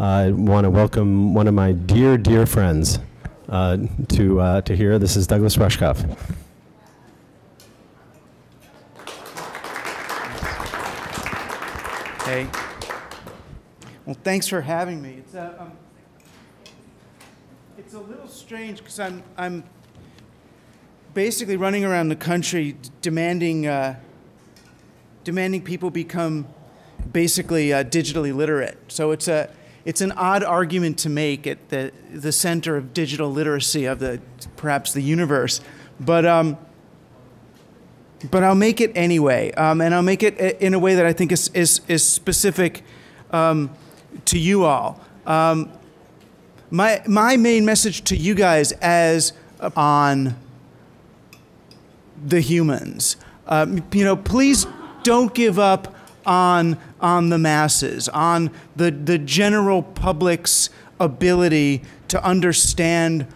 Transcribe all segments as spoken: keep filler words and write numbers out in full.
I want to welcome one of my dear, dear friends uh, to, uh, to here. This is Douglas Rushkoff. Hey. Well, thanks for having me. It's a, um, it's a little strange because I'm, I'm basically running around the country demanding, uh, demanding people become basically uh, digitally literate. So it's a it's an odd argument to make at the the center of digital literacy of the perhaps the universe, but um, but I'll make it anyway, um, and I'll make it in a way that I think is is is specific um, to you all. Um, my my main message to you guys as on the humans, um, you know, please don't give up on on the masses, on the, the general public's ability to understand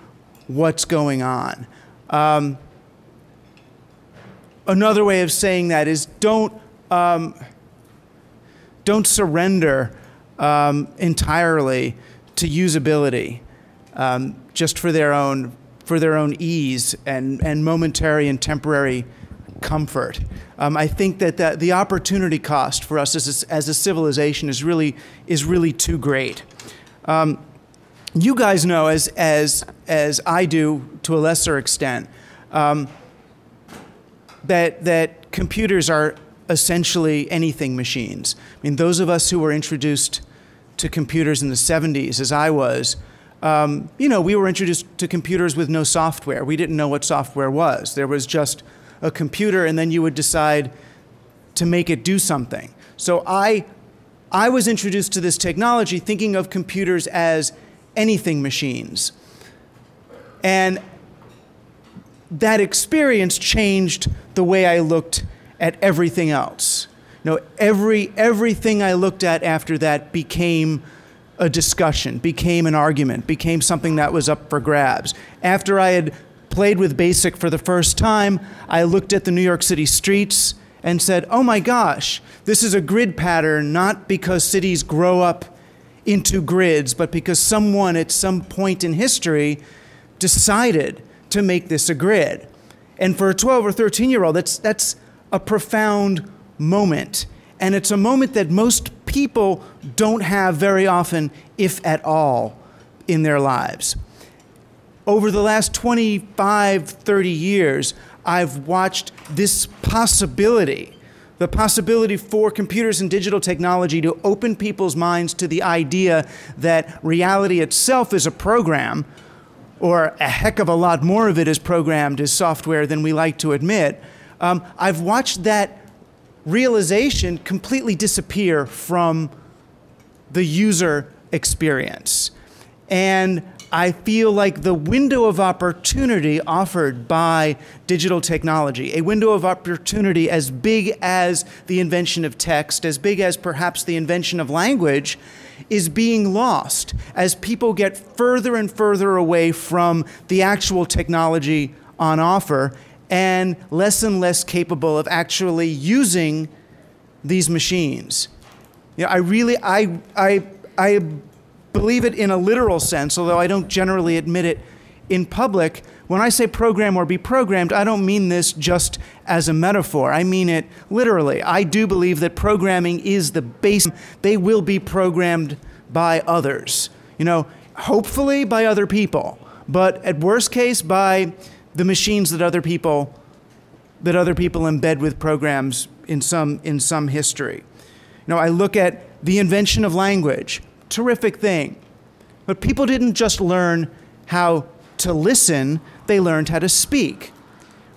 what's going on. Um, another way of saying that is don't, um, don't surrender um, entirely to usability um, just for their own, for their own ease and, and momentary and temporary comfort. Um, I think that the, the opportunity cost for us as a, as a civilization is really is really too great. Um, you guys know, as as as I do to a lesser extent, um, that that computers are essentially anything machines. I mean, those of us who were introduced to computers in the seventies, as I was, um, you know, we were introduced to computers with no software. We didn't know what software was. There was just a computer, and then you would decide to make it do something. So I, I was introduced to this technology thinking of computers as anything machines. And that experience changed the way I looked at everything else. You know, every, everything I looked at after that became a discussion, became an argument, became something that was up for grabs. After I had played with BASIC for the first time, I looked at the New York City streets and said, oh my gosh, this is a grid pattern, not because cities grow up into grids, but because someone at some point in history decided to make this a grid. And for a twelve or thirteen year old, that's, that's a profound moment. And it's a moment that most people don't have very often, if at all, in their lives. Over the last twenty-five, thirty years, I've watched this possibility, the possibility for computers and digital technology to open people's minds to the idea that reality itself is a program, or a heck of a lot more of it is programmed as software than we like to admit. Um, I've watched that realization completely disappear from the user experience. And I feel like the window of opportunity offered by digital technology, a window of opportunity as big as the invention of text, as big as perhaps the invention of language, is being lost as people get further and further away from the actual technology on offer and less and less capable of actually using these machines. You know, I really, I, I, I, believe it in a literal sense, although I don't generally admit it in public. When I say program or be programmed, I don't mean this just as a metaphor. I mean it literally. I do believe that programming is the base. They will be programmed by others, you know, hopefully by other people, but at worst case by the machines that other people that other people embed with programs in some in some history. You know, I look at the invention of language. Terrific thing. But people didn't just learn how to listen, they learned how to speak.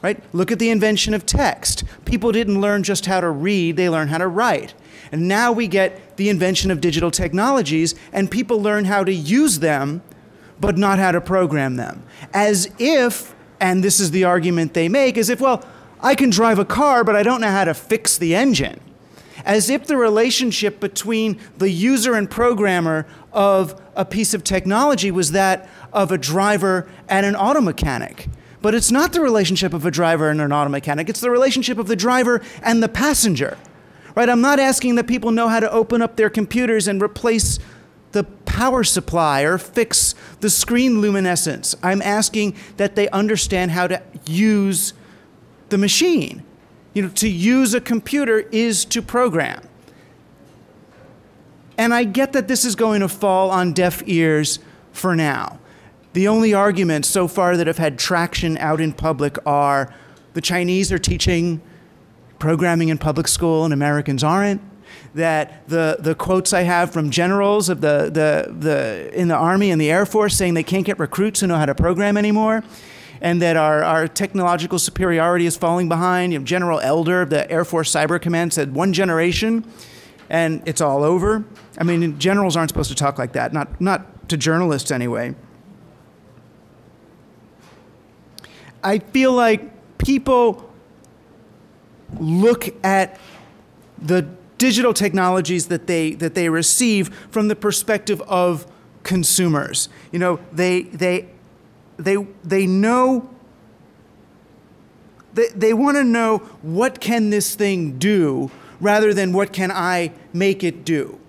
Right? Look at the invention of text. People didn't learn just how to read, they learned how to write. And now we get the invention of digital technologies, and people learn how to use them, but not how to program them. As if, and this is the argument they make, as if, well, I can drive a car, but I don't know how to fix the engine. As if the relationship between the user and programmer of a piece of technology was that of a driver and an auto mechanic. But it's not the relationship of a driver and an auto mechanic, it's the relationship of the driver and the passenger. Right? I'm not asking that people know how to open up their computers and replace the passenger power supply or fix the screen luminescence. I'm asking that they understand how to use the machine. You know, to use a computer is to program. And I get that this is going to fall on deaf ears for now. The only arguments so far that have had traction out in public are the Chinese are teaching programming in public school and Americans aren't. That the, the quotes I have from generals of the, the, the, in the Army and the Air Force saying they can't get recruits who know how to program anymore. And that our, our technological superiority is falling behind. You know, General Elder of the Air Force Cyber Command said one generation and it's all over. I mean, generals aren't supposed to talk like that, not, not to journalists anyway. I feel like people look at the digital technologies that they, that they receive from the perspective of consumers. You know, they, they, they, they know, they, they want to know what can this thing do rather than what can I make it do.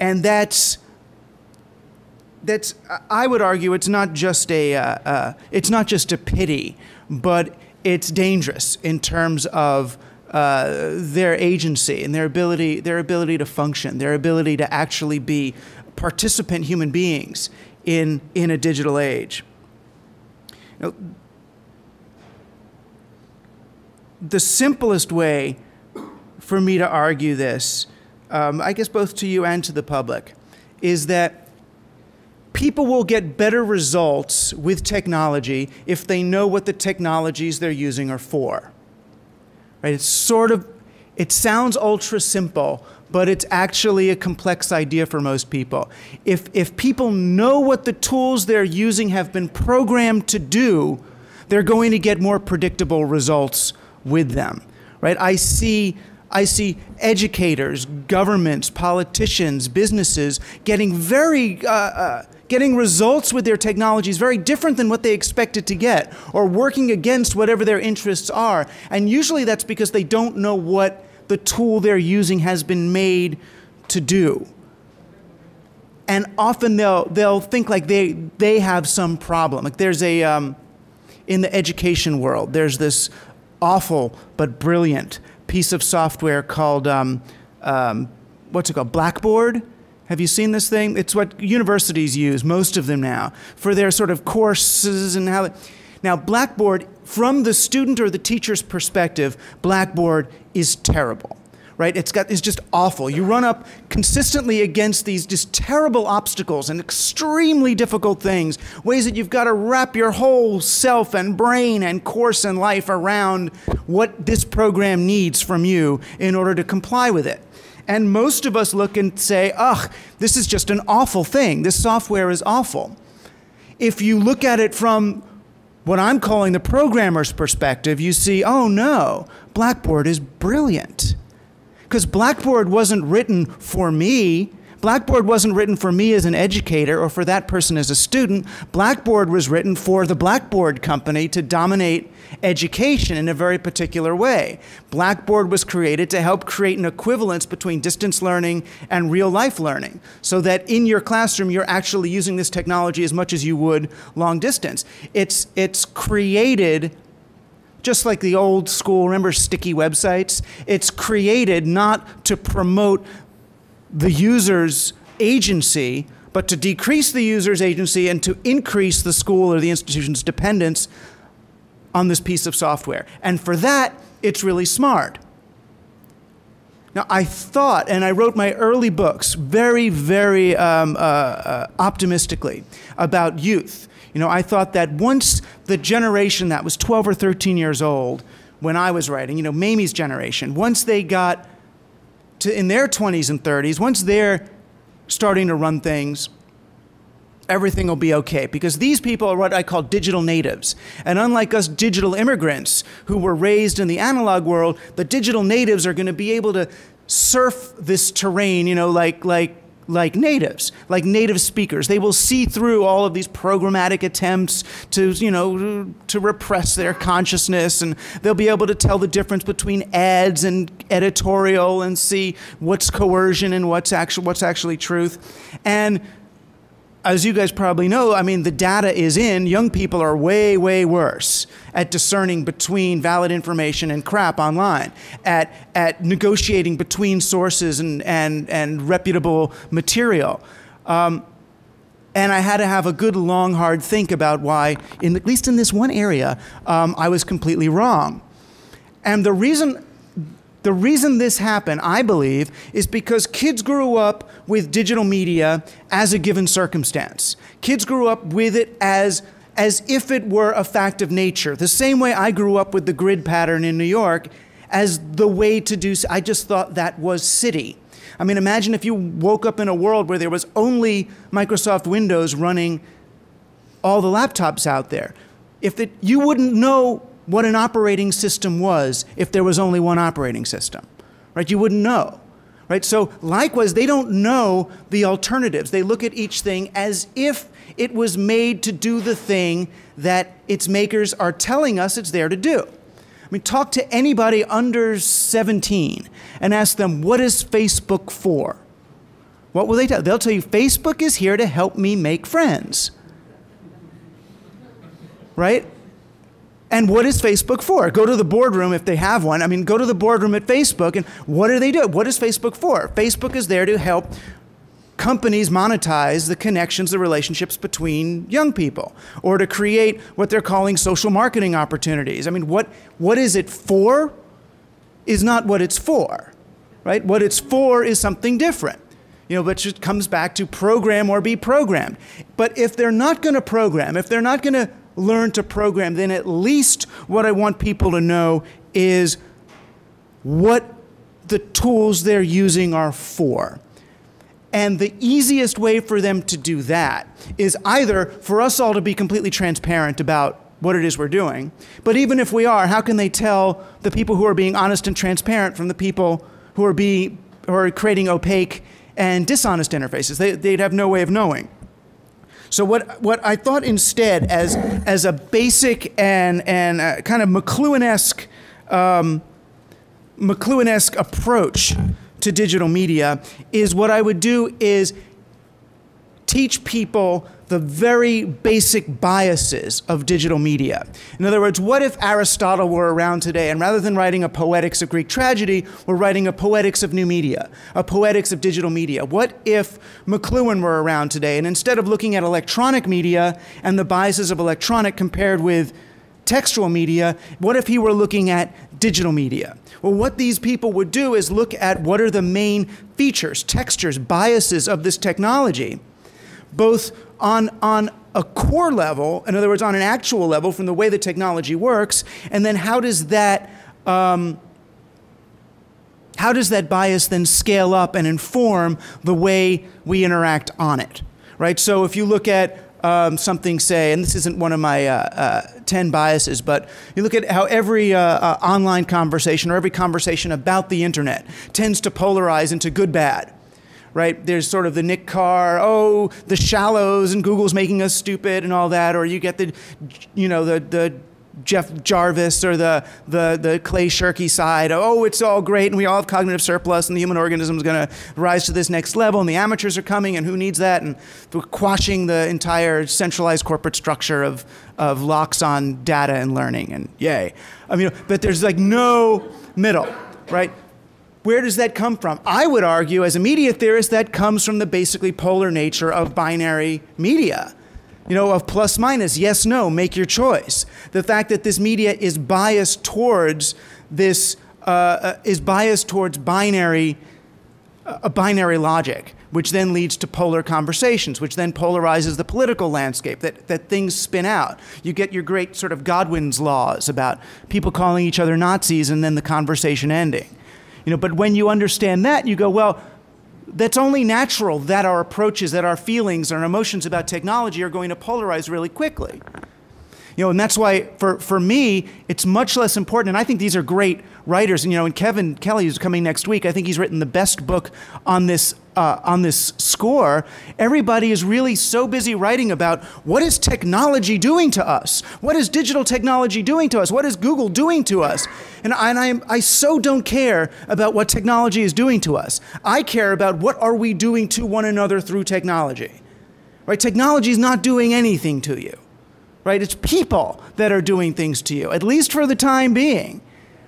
And that's, that's I would argue it's not just a, uh, uh, it's not just a pity, but it's dangerous in terms of Uh, their agency and their ability, their ability to function, their ability to actually be participant human beings in, in a digital age. Now, the simplest way for me to argue this, um, I guess both to you and to the public, is that people will get better results with technology if they know what the technologies they're using are for. Right? It's sort of, it sounds ultra simple, but it's actually a complex idea for most people. If, if people know what the tools they're using have been programmed to do, they're going to get more predictable results with them. Right? I see, I see educators, governments, politicians, businesses getting very, uh, uh, getting results with their technologies very different than what they expected to get, or working against whatever their interests are. And usually that's because they don't know what the tool they're using has been made to do. And often they'll, they'll think like they, they have some problem. Like there's a, um, in the education world, there's this awful but brilliant piece of software called, um, um, what's it called, Blackboard? Have you seen this thing? It's what universities use, most of them now, for their sort of courses and how they... Now, Blackboard, from the student or the teacher's perspective, Blackboard is terrible, right? It's got, it's just awful. You run up consistently against these just terrible obstacles and extremely difficult things, ways that you've got to wrap your whole self and brain and course and life around what this program needs from you in order to comply with it. And most of us look and say, ugh, this is just an awful thing. This software is awful. If you look at it from what I'm calling the programmer's perspective, you see, oh no, Blackboard is brilliant. Because Blackboard wasn't written for me. Blackboard wasn't written for me as an educator or for that person as a student. Blackboard was written for the Blackboard company to dominate education in a very particular way. Blackboard was created to help create an equivalence between distance learning and real life learning, so that in your classroom you're actually using this technology as much as you would long distance. It's, it's created just like the old school, remember sticky websites? It's created not to promote the user's agency, but to decrease the user's agency and to increase the school or the institution's dependence on this piece of software. And for that, it's really smart. Now, I thought, and I wrote my early books very, very um, uh, uh, optimistically about youth. You know, I thought that once the generation that was twelve or thirteen years old when I was writing, you know, Mamie's generation, once they got to in their twenties and thirties, once they're starting to run things, everything will be okay. Because these people are what I call digital natives. And unlike us digital immigrants who were raised in the analog world, the digital natives are going to be able to surf this terrain, you know, like, like, like natives, like native speakers. They will see through all of these programmatic attempts to, you know, to repress their consciousness, and they'll be able to tell the difference between ads and editorial and see what's coercion and what's actual, what's actually truth. And as you guys probably know, I mean, the data is in. Young people are way, way worse at discerning between valid information and crap online, at, at negotiating between sources and, and, and reputable material. Um, and I had to have a good, long, hard think about why, in, at least in this one area, um, I was completely wrong. And the reason... The reason this happened, I believe, is because kids grew up with digital media as a given circumstance. Kids grew up with it as, as if it were a fact of nature. The same way I grew up with the grid pattern in New York as the way to do, I just thought that was city. I mean, imagine if you woke up in a world where there was only Microsoft Windows running all the laptops out there. If it, you wouldn't know what an operating system was if there was only one operating system, right? You wouldn't know, right? So likewise, they don't know the alternatives. They look at each thing as if it was made to do the thing that its makers are telling us it's there to do. I mean, talk to anybody under seventeen and ask them, what is Facebook for? What will they tell? They'll tell you, Facebook is here to help me make friends, right? And what is Facebook for? Go to the boardroom if they have one. I mean, go to the boardroom at Facebook and what do they do? What is Facebook for? Facebook is there to help companies monetize the connections, the relationships between young people, or to create what they're calling social marketing opportunities. I mean, what, what is it for is not what it's for, right? What it's for is something different, you know, which it comes back to program or be programmed. But if they're not going to program, if they're not going to learn to program, then at least what I want people to know is what the tools they're using are for. And the easiest way for them to do that is either for us all to be completely transparent about what it is we're doing, but even if we are, how can they tell the people who are being honest and transparent from the people who are, be, who are creating opaque and dishonest interfaces? They, they'd have no way of knowing. So what, what I thought instead as, as a basic and, and a kind of McLuhan-esque, um, McLuhan-esque approach to digital media is what I would do is teach people the very basic biases of digital media. In other words, what if Aristotle were around today and rather than writing a poetics of Greek tragedy, we're writing a poetics of new media, a poetics of digital media? What if McLuhan were around today and instead of looking at electronic media and the biases of electronic compared with textual media, what if he were looking at digital media? Well, what these people would do is look at what are the main features, textures, biases of this technology, both on, on a core level, in other words, on an actual level from the way the technology works, and then how does that, um, how does that bias then scale up and inform the way we interact on it, right? So if you look at um, something, say, and this isn't one of my uh, uh, ten biases, but you look at how every uh, uh, online conversation or every conversation about the internet tends to polarize into good, bad. Right? There's sort of the Nick Carr, oh, the shallows and Google's making us stupid and all that, or you get the, you know, the, the Jeff Jarvis or the, the, the Clay Shirky side, oh, it's all great and we all have cognitive surplus and the human organism is going to rise to this next level and the amateurs are coming and who needs that, and quashing the entire centralized corporate structure of, of locks on data and learning and yay. I mean, but there's like no middle, right? Where does that come from? I would argue, as a media theorist, that comes from the basically polar nature of binary media. You know, of plus minus, yes, no, make your choice. The fact that this media is biased towards this, uh, uh, is biased towards binary, uh, binary logic, which then leads to polar conversations, which then polarizes the political landscape, that, that things spin out. You get your great sort of Godwin's laws about people calling each other Nazis and then the conversation ending. You know, but when you understand that, you go, well, that's only natural that our approaches, that our feelings, our emotions about technology are going to polarize really quickly. You know, and that's why, for, for me, it's much less important, and I think these are great writers, and, you know, and Kevin Kelly, who's coming next week, I think he's written the best book on this, uh, on this score. Everybody is really so busy writing about what is technology doing to us? What is digital technology doing to us? What is Google doing to us? And I, and I, am, I so don't care about what technology is doing to us. I care about what are we doing to one another through technology. right? Technology is not doing anything to you, right? It's people that are doing things to you, at least for the time being,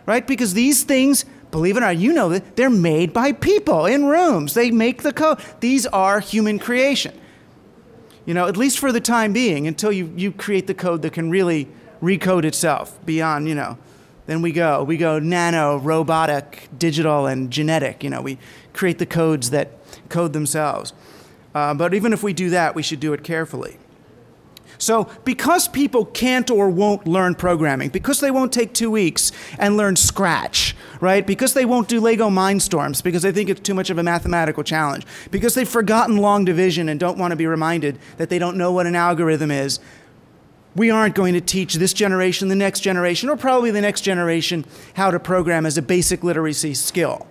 right? Because these things, believe it or not, you know that they're made by people in rooms. They make the code. These are human creation, you know, at least for the time being, until you, you create the code that can really recode itself beyond, you know, then we go. We go nano, robotic, digital, and genetic. You know, we create the codes that code themselves. Uh, but even if we do that, we should do it carefully. So because people can't or won't learn programming, because they won't take two weeks and learn Scratch, right? Because they won't do Lego Mindstorms, because they think it's too much of a mathematical challenge, because they've forgotten long division and don't want to be reminded that they don't know what an algorithm is, we aren't going to teach this generation, the next generation, or probably the next generation, how to program as a basic literacy skill.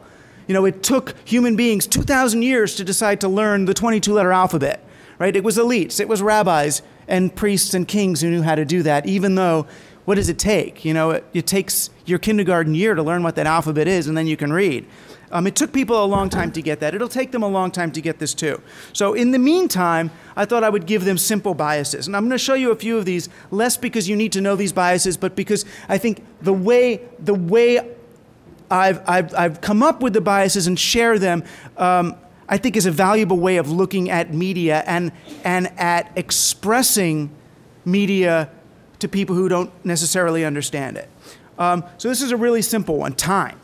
You know, it took human beings two thousand years to decide to learn the twenty-two letter alphabet, right? It was elites, it was rabbis, and priests and kings who knew how to do that, even though, what does it take? You know, it, it takes your kindergarten year to learn what that alphabet is, and then you can read. Um, it took people a long time to get that. It'll take them a long time to get this too. So in the meantime, I thought I would give them simple biases. And I'm going to show you a few of these, less because you need to know these biases, but because I think the way, the way I've, I've, I've come up with the biases and share them, um, I think is a valuable way of looking at media and, and at expressing media to people who don't necessarily understand it. Um, so this is a really simple one, time.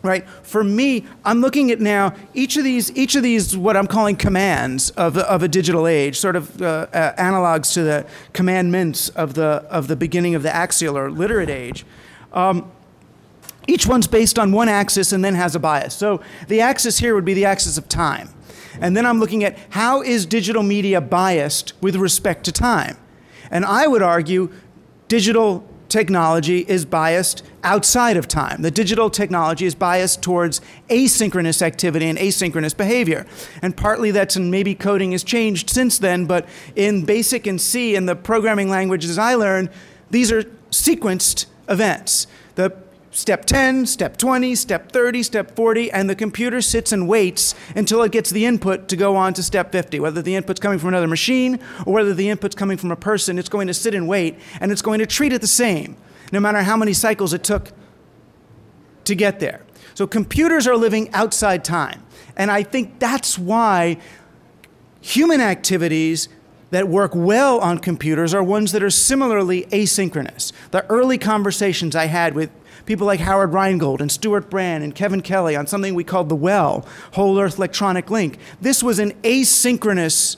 Right? For me, I'm looking at now each of these, each of these, what I'm calling commands of the, of a digital age, sort of uh, uh, analogs to the commandments of the of the beginning of the axial or literate age. Um, each one's based on one axis and then has a bias. So the axis here would be the axis of time, and then I'm looking at how is digital media biased with respect to time, and I would argue digital technology is biased outside of time. The digital technology is biased towards asynchronous activity and asynchronous behavior. And partly that's, and maybe coding has changed since then, but in BASIC and C and the programming languages I learned, these are sequenced events. The step ten, step twenty, step thirty, step forty, and the computer sits and waits until it gets the input to go on to step fifty. Whether the input's coming from another machine or whether the input's coming from a person, it's going to sit and wait, and it's going to treat it the same, no matter how many cycles it took to get there. So computers are living outside time, and I think that's why human activities that work well on computers are ones that are similarly asynchronous. The early conversations I had with people like Howard Rheingold and Stuart Brand and Kevin Kelly on something we called the Well, Whole Earth Electronic Link. This was an asynchronous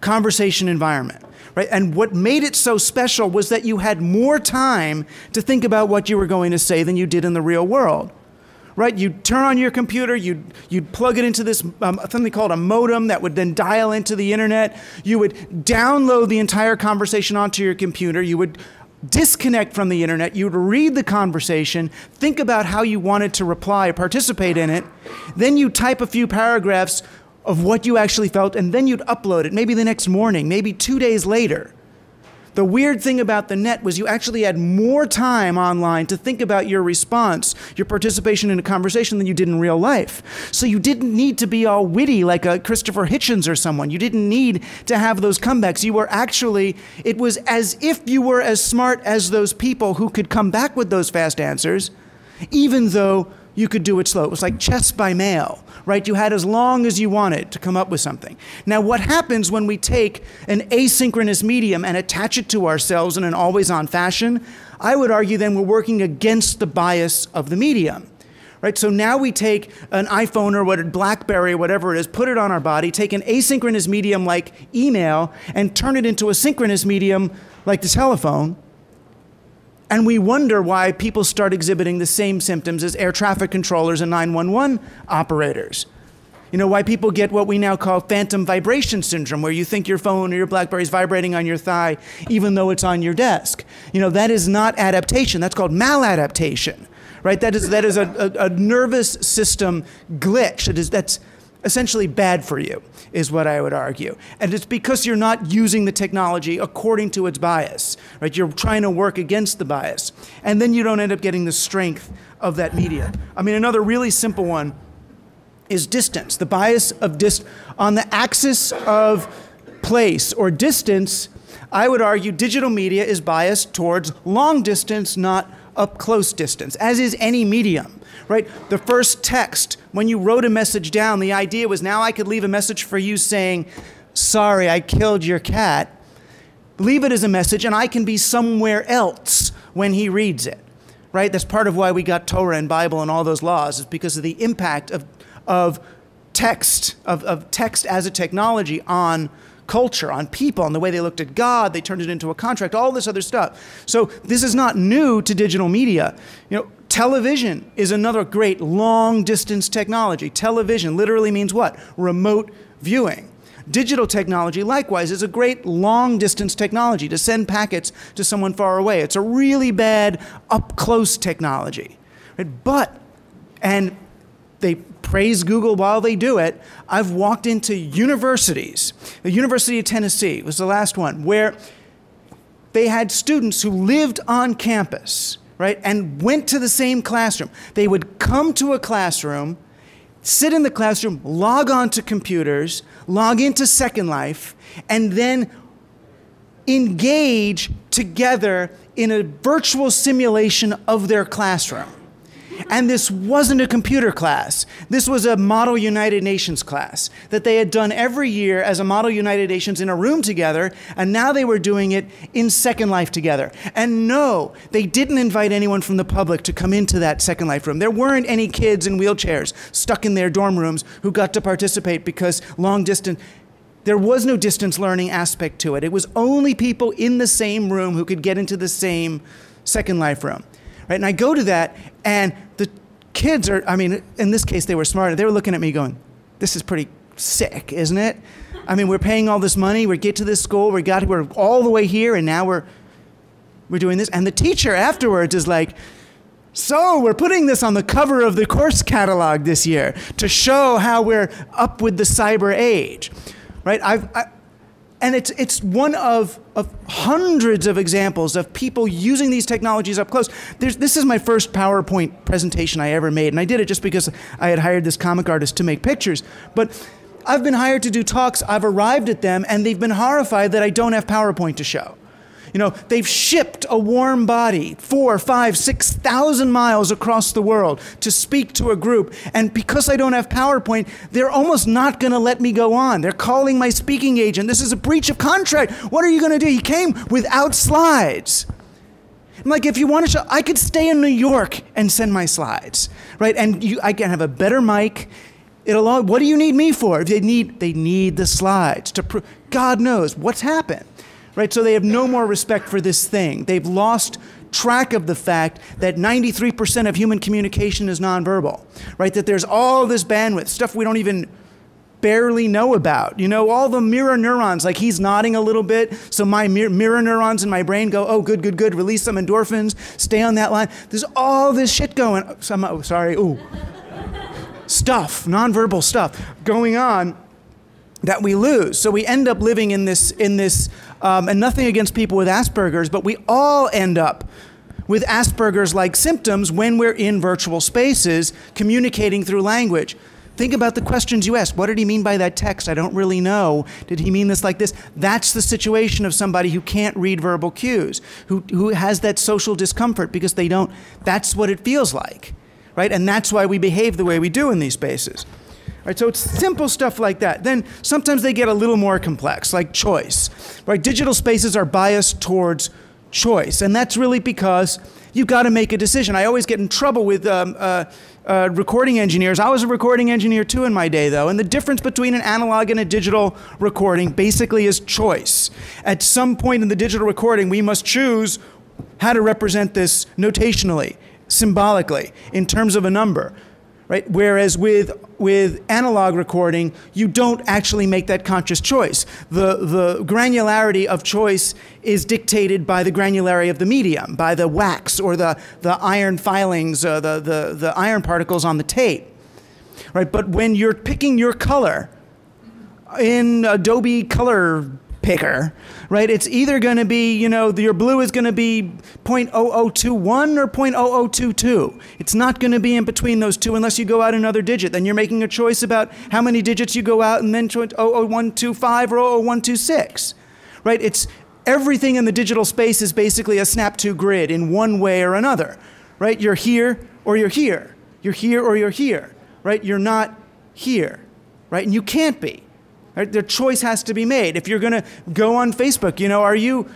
conversation environment, right? And what made it so special was that you had more time to think about what you were going to say than you did in the real world, right? You'd turn on your computer, you'd, you'd plug it into this, um, something called a modem that would then dial into the internet. You would download the entire conversation onto your computer. You would disconnect from the internet, you'd read the conversation, think about how you wanted to reply or participate in it, then you type a few paragraphs of what you actually felt, and then you'd upload it, maybe the next morning, maybe two days later. The weird thing about the net was you actually had more time online to think about your response, your participation in a conversation than you did in real life. So you didn't need to be all witty like a Christopher Hitchens or someone. You didn't need to have those comebacks. You were actually, it was as if you were as smart as those people who could come back with those fast answers, even though you could do it slow. It was like chess by mail, right? You had as long as you wanted to come up with something. Now, what happens when we take an asynchronous medium and attach it to ourselves in an always-on fashion? I would argue then we're working against the bias of the medium, right? So now we take an iPhone or what, BlackBerry or whatever it is, put it on our body, take an asynchronous medium like email and turn it into a synchronous medium like the telephone. And we wonder why people start exhibiting the same symptoms as air traffic controllers and nine one one operators. You know, why people get what we now call phantom vibration syndrome, where you think your phone or your BlackBerry is vibrating on your thigh, even though it's on your desk. You know, that is not adaptation. That's called maladaptation, right? That is, that is a, a, a nervous system glitch. It is, that's essentially bad for you, is what I would argue. And it's because you're not using the technology according to its bias, right? You're trying to work against the bias. And then you don't end up getting the strength of that media. I mean, another really simple one is distance. The bias of dist on the axis of place, or distance, I would argue digital media is biased towards long distance, not up close distance, as is any medium, right? The first text, when you wrote a message down, the idea was now I could leave a message for you saying, sorry, I killed your cat. Leave it as a message and I can be somewhere else when he reads it, right? That's part of why we got Torah and Bible and all those laws, is because of the impact of, of text, of, of text as a technology on culture, on people, on the way they looked at God. They turned it into a contract, all this other stuff. So this is not new to digital media. You know, television is another great long-distance technology. Television literally means what? Remote viewing. Digital technology, likewise, is a great long-distance technology to send packets to someone far away. It's a really bad up-close technology. Right? But, and they praise Google while they do it, I've walked into universities. The University of Tennessee was the last one, where they had students who lived on campus, right, and went to the same classroom. They would come to a classroom, sit in the classroom, log on to computers, log into Second Life, and then engage together in a virtual simulation of their classroom. And this wasn't a computer class. This was a Model United Nations class that they had done every year as a Model United Nations in a room together, and now they were doing it in Second Life together. And no, they didn't invite anyone from the public to come into that Second Life room. There weren't any kids in wheelchairs stuck in their dorm rooms who got to participate because long distance. There was no distance learning aspect to it. It was only people in the same room who could get into the same Second Life room. Right? And I go to that, and the kids are, I mean, in this case, they were smarter. They were looking at me going, this is pretty sick, isn't it? I mean, we're paying all this money. We get to this school. We got, we're all the way here, and now we're, we're doing this. And the teacher afterwards is like, so we're putting this on the cover of the course catalog this year to show how we're up with the cyber age. Right? I've, I, And it's, it's one of, of hundreds of examples of people using these technologies up close. There's, this is my first PowerPoint presentation I ever made, and I did it just because I had hired this comic artist to make pictures. But I've been hired to do talks, I've arrived at them, and they've been horrified that I don't have PowerPoint to show. You know, they've shipped a warm body four, five, six thousand miles across the world to speak to a group. And because I don't have PowerPoint, they're almost not going to let me go on. They're calling my speaking agent. This is a breach of contract. What are you going to do? He came without slides. I'm like, if you want to show, I could stay in New York and send my slides, right? And you, I can have a better mic. It'll all, what do you need me for? If they need, they need the slides to prove. God knows what's happened. Right, so they have no more respect for this thing. They've lost track of the fact that ninety-three percent of human communication is nonverbal, right? That there's all this bandwidth, stuff we don't even barely know about. You know, all the mirror neurons, like he's nodding a little bit, so my mir mirror neurons in my brain go, oh, good, good, good, release some endorphins, stay on that line. There's all this shit going, oh, some, oh sorry, ooh. stuff, nonverbal stuff going on that we lose. So we end up living in this, in this, Um, and nothing against people with Asperger's, but we all end up with Asperger's-like symptoms when we're in virtual spaces communicating through language. Think about the questions you ask. What did he mean by that text? I don't really know. Did he mean this like this? That's the situation of somebody who can't read verbal cues, who, who has that social discomfort because they don't. That's what it feels like, right? And that's why we behave the way we do in these spaces. Right, so it's simple stuff like that. Then sometimes they get a little more complex, like choice. Right, digital spaces are biased towards choice, and that's really because you've got to make a decision. I always get in trouble with um, uh, uh, recording engineers. I was a recording engineer too in my day, though, and the difference between an analog and a digital recording basically is choice. At some point in the digital recording, we must choose how to represent this notationally, symbolically, in terms of a number. Right? Whereas with, with analog recording, you don't actually make that conscious choice. The, the granularity of choice is dictated by the granularity of the medium, by the wax or the, the iron filings, uh, the, the, the iron particles on the tape. Right? But when you're picking your color in Adobe Color picker, right? It's either going to be, you know, your blue is going to be zero point zero zero two one or zero point zero zero two two. It's not going to be in between those two unless you go out another digit. Then you're making a choice about how many digits you go out and then zero zero one two five or zero zero one two six, right? It's everything in the digital space is basically a snap two grid in one way or another, right? You're here or you're here. You're here or you're here, right? You're not here, right? And you can't be. Right? Their choice has to be made. If you're going to go on Facebook, you know, are you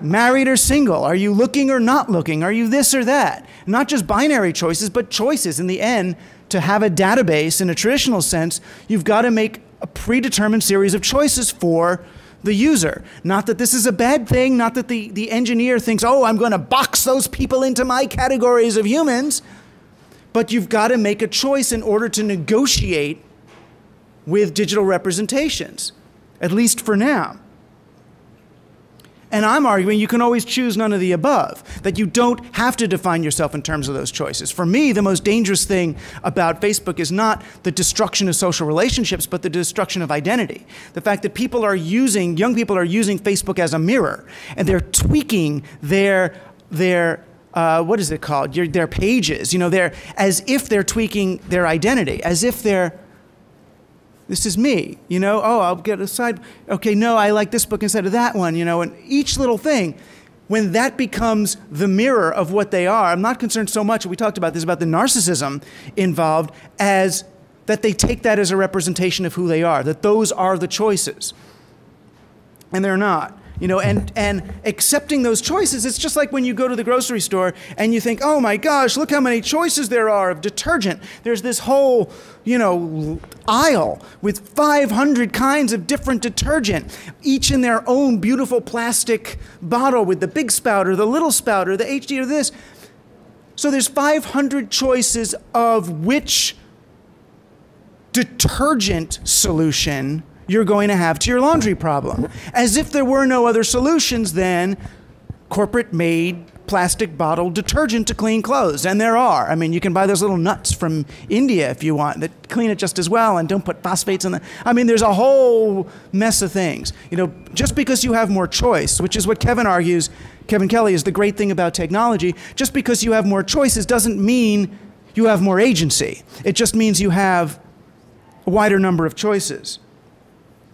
married or single? Are you looking or not looking? Are you this or that? Not just binary choices, but choices. In the end, to have a database in a traditional sense, you've got to make a predetermined series of choices for the user. Not that this is a bad thing, not that the, the engineer thinks, oh, I'm going to box those people into my categories of humans, but you've got to make a choice in order to negotiate with digital representations, at least for now. And I'm arguing you can always choose none of the above, that you don't have to define yourself in terms of those choices. For me, the most dangerous thing about Facebook is not the destruction of social relationships, but the destruction of identity. The fact that people are using, young people are using Facebook as a mirror, and they're tweaking their, their uh, what is it called, Your, their pages, you know, they're, as if they're tweaking their identity, as if they're, this is me, you know, oh, I'll get a side, okay, no, I like this book instead of that one, you know, and each little thing, when that becomes the mirror of what they are, I'm not concerned so much, we talked about this, about the narcissism involved, as that they take that as a representation of who they are, that those are the choices, and they're not. You know, and, and accepting those choices, it's just like when you go to the grocery store and you think, oh my gosh, look how many choices there are of detergent. There's this whole, you know, aisle with five hundred kinds of different detergent, each in their own beautiful plastic bottle with the big spout or the little spout or the H D or this. So there's five hundred choices of which detergent solution you're going to have to your laundry problem. As if there were no other solutions than corporate-made plastic bottle detergent to clean clothes. And there are. I mean, you can buy those little nuts from India if you want that clean it just as well and don't put phosphates in the... I mean, there's a whole mess of things. You know, just because you have more choice, which is what Kevin argues, Kevin Kelly, is the great thing about technology, just because you have more choices doesn't mean you have more agency. It just means you have a wider number of choices.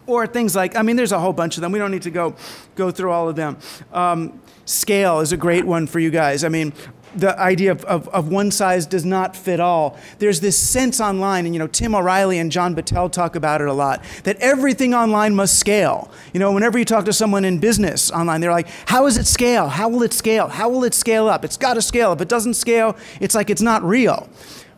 Or things like, I mean, there's a whole bunch of them. We don't need to go, go through all of them. Um, scale is a great one for you guys. I mean, the idea of, of, of one size does not fit all. There's this sense online, and you know, Tim O'Reilly and John Battelle talk about it a lot, that everything online must scale. You know, whenever you talk to someone in business online, they're like, how is it scale? How will it scale? How will it scale up? It's got to scale. If it doesn't scale, it's like it's not real.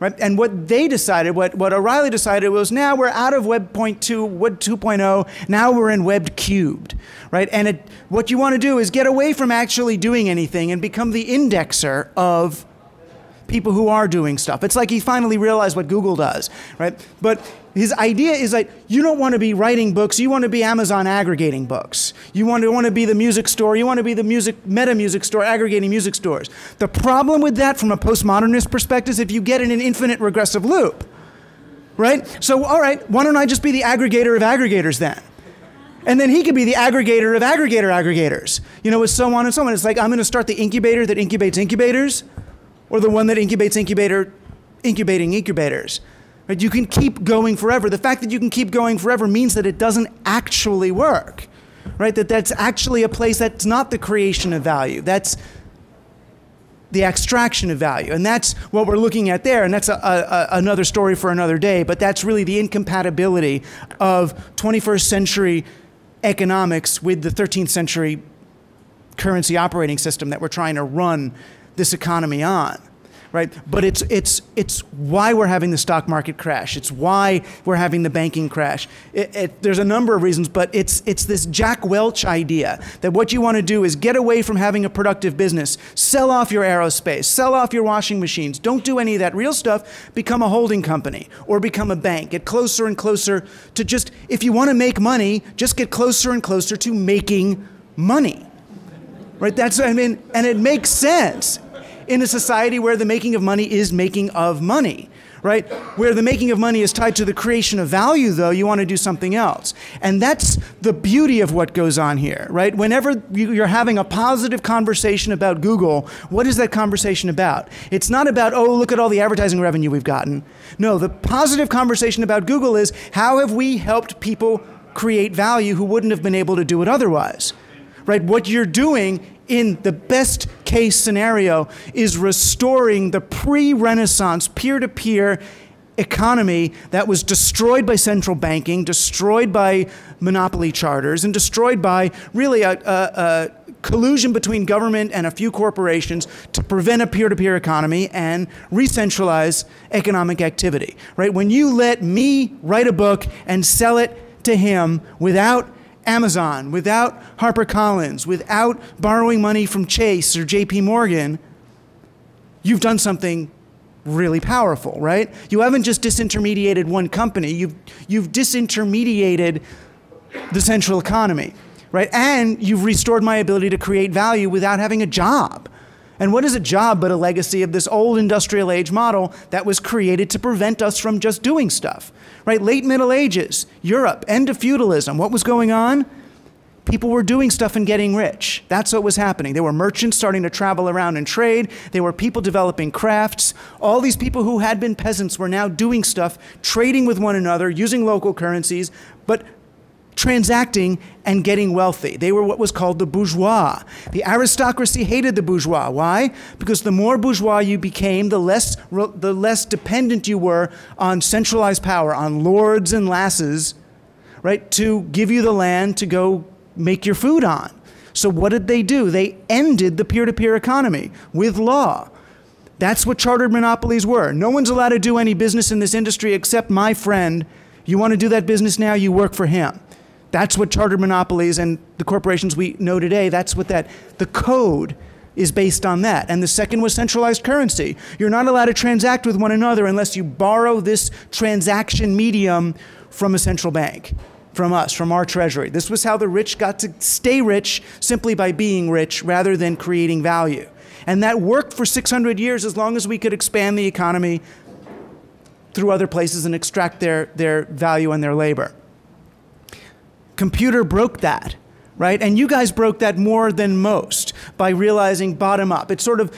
Right? And what they decided, what, what O'Reilly decided was, now we're out of Web two, Web two point oh, now we're in Web cubed, right? And it, what you want to do is get away from actually doing anything and become the indexer of people who are doing stuff. It's like he finally realized what Google does, right? But his idea is like, you don't want to be writing books, you want to be Amazon aggregating books. You want to want to be the music store, you want to be the music, meta music store, aggregating music stores. The problem with that from a postmodernist perspective is if you get in an infinite regressive loop, right? So, all right, why don't I just be the aggregator of aggregators then? And then he could be the aggregator of aggregator aggregators, you know, with so on and so on. It's like, I'm going to start the incubator that incubates incubators, or the one that incubates incubator, incubating incubators. Right? You can keep going forever. The fact that you can keep going forever means that it doesn't actually work, right? That that's actually a place that's not the creation of value. That's the extraction of value. And that's what we're looking at there. And that's a, a, another story for another day. But that's really the incompatibility of twenty-first century economics with the thirteenth century currency operating system that we're trying to run this economy on, right? But it's, it's, it's why we're having the stock market crash. It's why we're having the banking crash. It, it, there's a number of reasons, but it's, it's this Jack Welch idea that what you want to do is get away from having a productive business, sell off your aerospace, sell off your washing machines, don't do any of that real stuff, become a holding company or become a bank. Get closer and closer to just, if you want to make money, just get closer and closer to making money. Right, that's what I mean, and it makes sense in a society where the making of money is making of money, right? Where the making of money is tied to the creation of value, though, you want to do something else. And that's the beauty of what goes on here, right? Whenever you're having a positive conversation about Google, what is that conversation about? It's not about, oh, look at all the advertising revenue we've gotten. No, the positive conversation about Google is, how have we helped people create value who wouldn't have been able to do it otherwise, right? What you're doing in the best case scenario is restoring the pre-Renaissance peer-to-peer economy that was destroyed by central banking, destroyed by monopoly charters, and destroyed by really a, a, a collusion between government and a few corporations to prevent a peer-to-peer economy and re-centralize economic activity, right? When you let me write a book and sell it to him without Amazon, without HarperCollins, without borrowing money from Chase or J P Morgan, you've done something really powerful, right? You haven't just disintermediated one company, you've, you've disintermediated the central economy, right? And you've restored my ability to create value without having a job. And what is a job but a legacy of this old industrial age model that was created to prevent us from just doing stuff, right? Late Middle Ages, Europe, end of feudalism. What was going on? People were doing stuff and getting rich. That's what was happening. There were merchants starting to travel around and trade. There were people developing crafts. All these people who had been peasants were now doing stuff, trading with one another, using local currencies, but transacting and getting wealthy. They were what was called the bourgeois. The aristocracy hated the bourgeois. Why? Because the more bourgeois you became, the less, the less dependent you were on centralized power, on lords and lasses, right, to give you the land to go make your food on. So what did they do? They ended the peer-to-peer economy with law. That's what chartered monopolies were. No one's allowed to do any business in this industry except my friend. You want to do that business now, you work for him. That's what chartered monopolies and the corporations we know today, that's what that, the code is based on that. And the second was centralized currency. You're not allowed to transact with one another unless you borrow this transaction medium from a central bank, from us, from our treasury. This was how the rich got to stay rich simply by being rich rather than creating value. And that worked for six hundred years as long as we could expand the economy through other places and extract their, their value and their labor. Computer broke that, right? And you guys broke that more than most by realizing bottom up. It's sort of,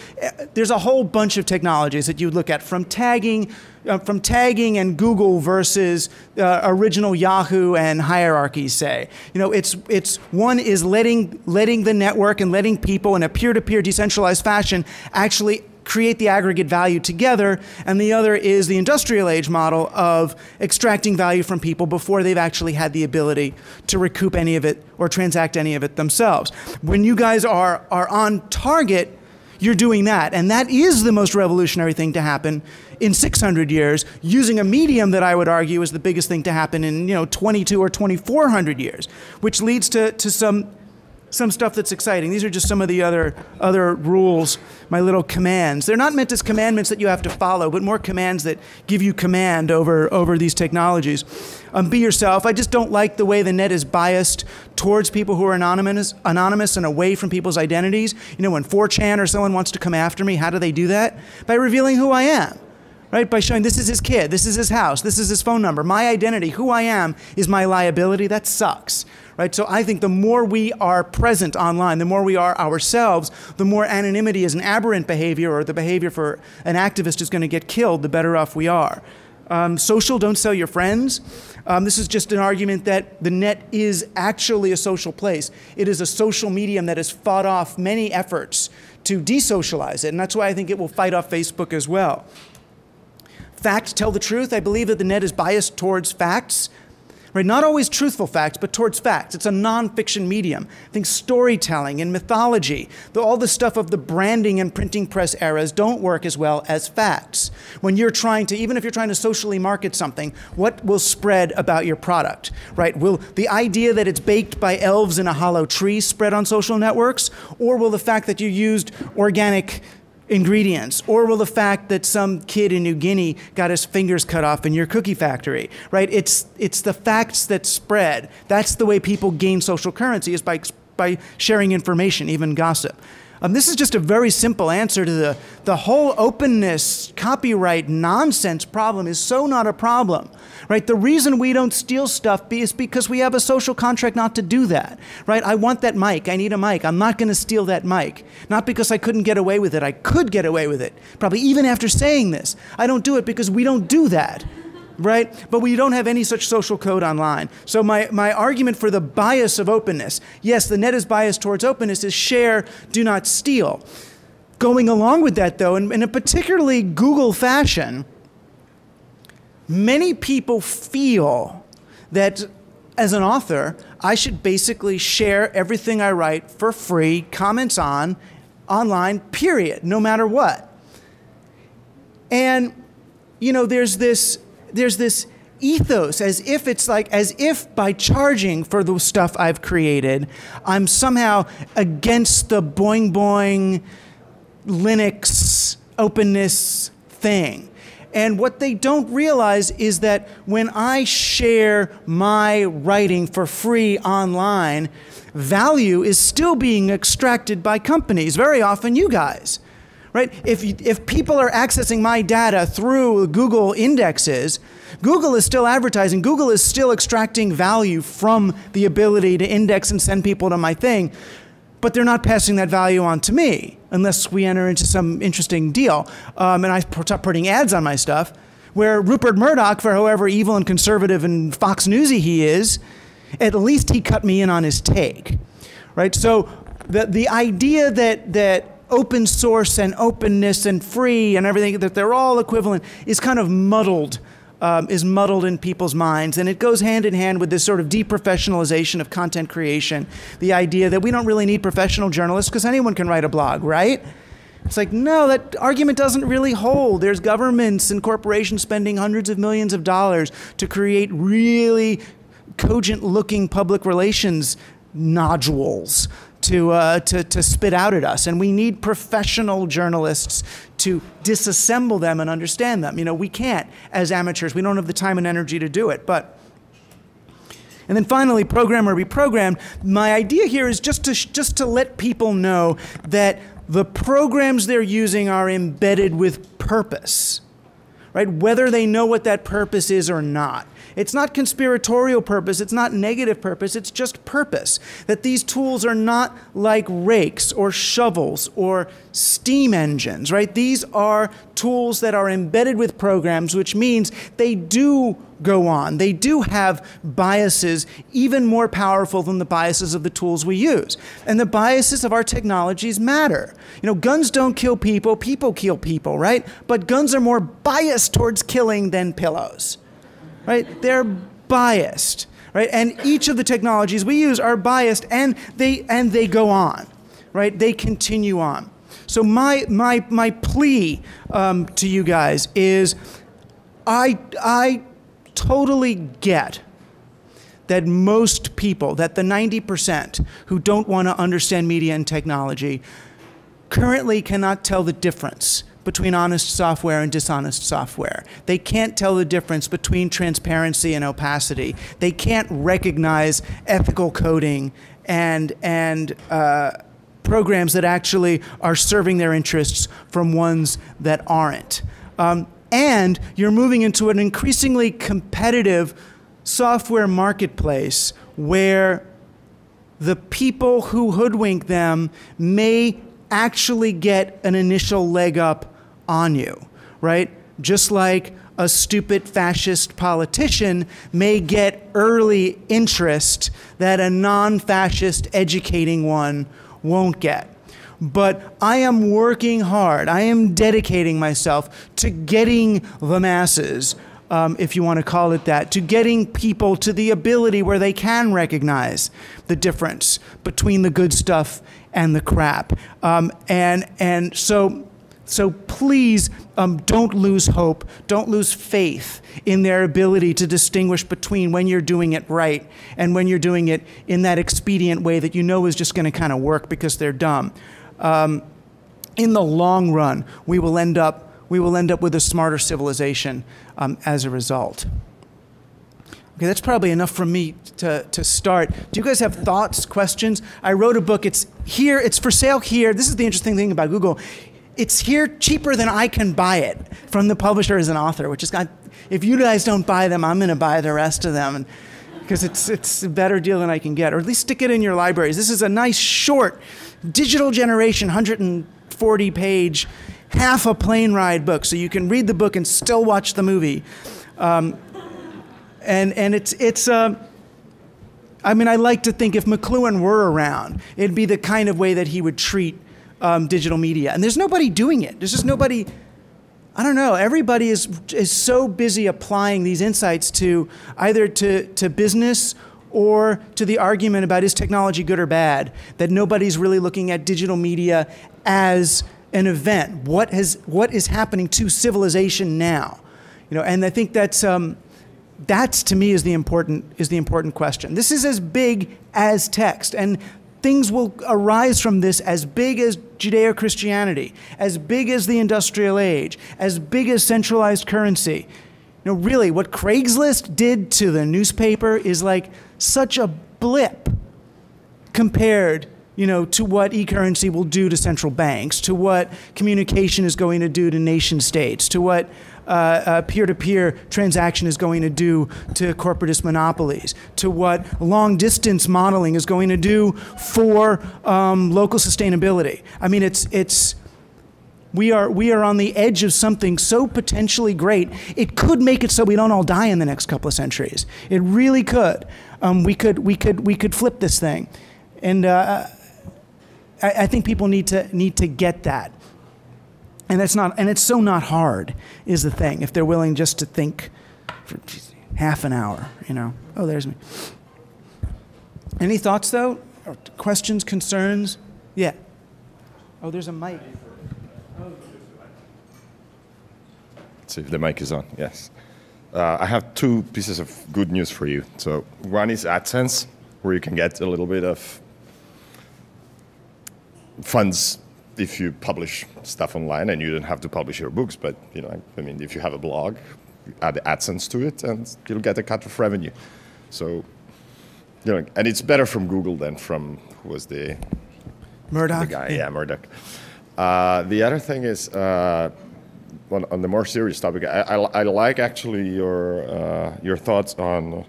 there's a whole bunch of technologies that you look at from tagging, uh, from tagging and Google versus uh, original Yahoo and hierarchy, say. You know, it's, it's one is letting, letting the network and letting people in a peer-to-peer decentralized fashion actually create the aggregate value together, and the other is the industrial age model of extracting value from people before they've actually had the ability to recoup any of it or transact any of it themselves. When you guys are, are on target, you're doing that, and that is the most revolutionary thing to happen in six hundred years, using a medium that I would argue is the biggest thing to happen in, you know, twenty-two or twenty-four hundred years, which leads to, to some some stuff that's exciting. These are just some of the other, other rules, my little commands. They're not meant as commandments that you have to follow, but more commands that give you command over, over these technologies. Um, be yourself. I just don't like the way the net is biased towards people who are anonymous, anonymous and away from people's identities. You know, when four chan or someone wants to come after me, how do they do that? By revealing who I am, right? By showing this is his kid, this is his house, this is his phone number. My identity, who I am, is my liability. That sucks. Right? So I think the more we are present online, the more we are ourselves, the more anonymity is an aberrant behavior, or the behavior for an activist is going to get killed, the better off we are. Um, social, don't sell your friends. Um, this is just an argument that the net is actually a social place. It is a social medium that has fought off many efforts to desocialize it, and that's why I think it will fight off Facebook as well. Fact, tell the truth. I believe that the net is biased towards facts. Right, not always truthful facts, but towards facts. It's a nonfiction medium. I think storytelling and mythology, the, all the stuff of the branding and printing press eras don't work as well as facts. When you're trying to, even if you're trying to socially market something, what will spread about your product, right? Will the idea that it's baked by elves in a hollow tree spread on social networks? Or will the fact that you used organic ingredients, or will the fact that some kid in New Guinea got his fingers cut off in your cookie factory, right? It's, it's the facts that spread. That's the way people gain social currency, is by, by sharing information, even gossip. Um, this is just a very simple answer to the, the whole openness, copyright, nonsense problem is so not a problem, right? The reason we don't steal stuff is because we have a social contract not to do that, right? I want that mic, I need a mic, I'm not gonna steal that mic. Not because I couldn't get away with it, I could get away with it, probably even after saying this. I don't do it because we don't do that. Right? But we don't have any such social code online. So my, my argument for the bias of openness, yes, the net is biased towards openness, is share, do not steal. Going along with that, though, in, in a particularly Google fashion, many people feel that as an author, I should basically share everything I write for free, comments on, online, period, no matter what. And, you know, there's this... There's this ethos as if it's like, as if by charging for the stuff I've created, I'm somehow against the boing boing Linux openness thing. And what they don't realize is that when I share my writing for free online, value is still being extracted by companies, very often you guys. Right? If, you, if people are accessing my data through Google indexes, Google is still advertising. Google is still extracting value from the ability to index and send people to my thing, but they're not passing that value on to me unless we enter into some interesting deal. Um, and I start putting ads on my stuff where Rupert Murdoch, for however evil and conservative and Fox Newsy he is, at least he cut me in on his take. Right? So the, the idea that, that open source and openness and free and everything, that they're all equivalent, is kind of muddled, um, is muddled in people's minds. And it goes hand in hand with this sort of deprofessionalization of content creation, the idea that we don't really need professional journalists because anyone can write a blog, right? It's like, no, that argument doesn't really hold. There's governments and corporations spending hundreds of millions of dollars to create really cogent-looking public relations nodules to, uh, to, to spit out at us. And we need professional journalists to disassemble them and understand them. You know, we can't as amateurs. We don't have the time and energy to do it. But, and then finally, program or reprogram. My idea here is just to, just to let people know that the programs they're using are embedded with purpose, right? Whether they know what that purpose is or not. It's not conspiratorial purpose, it's not negative purpose, it's just purpose. That these tools are not like rakes or shovels or steam engines, right? These are tools that are embedded with programs, which means they do go on. They do have biases even more powerful than the biases of the tools we use. And the biases of our technologies matter. You know, guns don't kill people, people kill people, right? But guns are more biased towards killing than pillows. Right? They're biased, right? And each of the technologies we use are biased, and they and they go on, right? They continue on. So my my my plea um, to you guys is, I I totally get that most people, that the ninety percent who don't want to understand media and technology, currently cannot tell the difference between honest software and dishonest software. They can't tell the difference between transparency and opacity. They can't recognize ethical coding and, and uh, programs that actually are serving their interests from ones that aren't. Um, and you're moving into an increasingly competitive software marketplace where the people who hoodwink them may actually get an initial leg up on you, right? Just like a stupid fascist politician may get early interest that a non-fascist educating one won't get. But I am working hard. I am dedicating myself to getting the masses, um, if you want to call it that, to getting people to the ability where they can recognize the difference between the good stuff and the crap, um, and and so so please um, don't lose hope, don't lose faith in their ability to distinguish between when you're doing it right and when you're doing it in that expedient way that you know is just going to kind of work because they're dumb. Um, in the long run, we will end up we will end up with a smarter civilization um, as a result. Okay, that's probably enough for me to, to start. Do you guys have thoughts, questions? I wrote a book. It's here. It's for sale here. This is the interesting thing about Google. It's here cheaper than I can buy it from the publisher as an author, which is, God, if you guys don't buy them, I'm going to buy the rest of them because it's, it's a better deal than I can get, or at least stick it in your libraries. This is a nice, short, digital generation, one hundred forty page, half a plane ride book, so you can read the book and still watch the movie. Um, And, and it's, it's uh, I mean, I like to think if McLuhan were around, it'd be the kind of way that he would treat um, digital media. And there's nobody doing it. There's just nobody, I don't know, everybody is, is so busy applying these insights to either to, to business or to the argument about is technology good or bad, that nobody's really looking at digital media as an event. What has, what is happening to civilization now? You know, and I think that's, um, That's, to me, is the important, is the important question. This is as big as text, and things will arise from this as big as Judeo-Christianity, as big as the Industrial Age, as big as centralized currency. You know, really, what Craigslist did to the newspaper is like such a blip compared, you know, to what e-currency will do to central banks, to what communication is going to do to nation states, to what Uh, uh, peer-to-peer transaction is going to do to corporatist monopolies, to what long-distance modeling is going to do for um, local sustainability. I mean, it's it's we are we are on the edge of something so potentially great. It could make it so we don't all die in the next couple of centuries. It really could. Um, we could we could we could flip this thing, and uh, I, I think people need to need to get that. And that's not, and it's so not hard is the thing. If they're willing just to think for half an hour, you know. Oh, there's me. Any thoughts though? Or questions, concerns? Yeah. Oh, there's a mic. Let's see if the mic is on. Yes. Uh, I have two pieces of good news for you. So one is AdSense, where you can get a little bit of funds if you publish stuff online, and you don't have to publish your books, but you know, I mean, if you have a blog, add AdSense to it, and you'll get a cut of revenue. So, you know, and it's better from Google than from who was the Murdoch the guy? Yeah, Murdoch. Uh, the other thing is uh, on, on the more serious topic. I, I, I like actually your uh, your thoughts on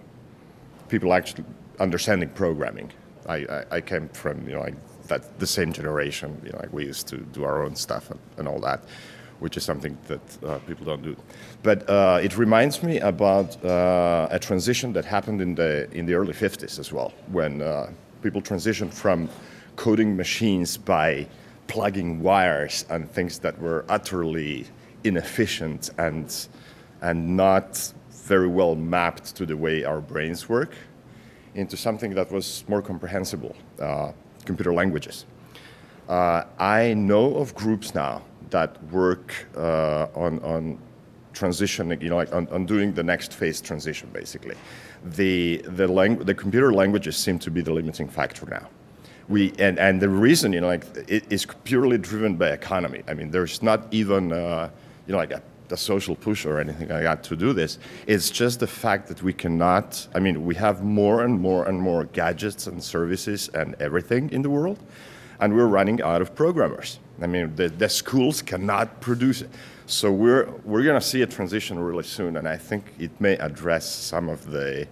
people actually understanding programming. I, I, I came from, you know, I, that the same generation, you know, like we used to do our own stuff and, and all that, which is something that uh, people don't do. But uh, it reminds me about uh, a transition that happened in the in the early fifties as well, when uh, people transitioned from coding machines by plugging wires and things that were utterly inefficient and and not very well mapped to the way our brains work, into something that was more comprehensible. Uh, computer languages. Uh, I know of groups now that work uh, on, on transitioning, you know, like on, on doing the next phase transition, basically. The, the, langu the computer languages seem to be the limiting factor now. We, and, and the reason, you know, like, it is purely driven by economy. I mean, there's not even, uh, you know, like a, a social push or anything like that to do this. It's just the fact that we cannot, I mean, we have more and more and more gadgets and services and everything in the world, and we're running out of programmers. I mean, the, the schools cannot produce it. So we're, we're gonna see a transition really soon, and I think it may address some of the,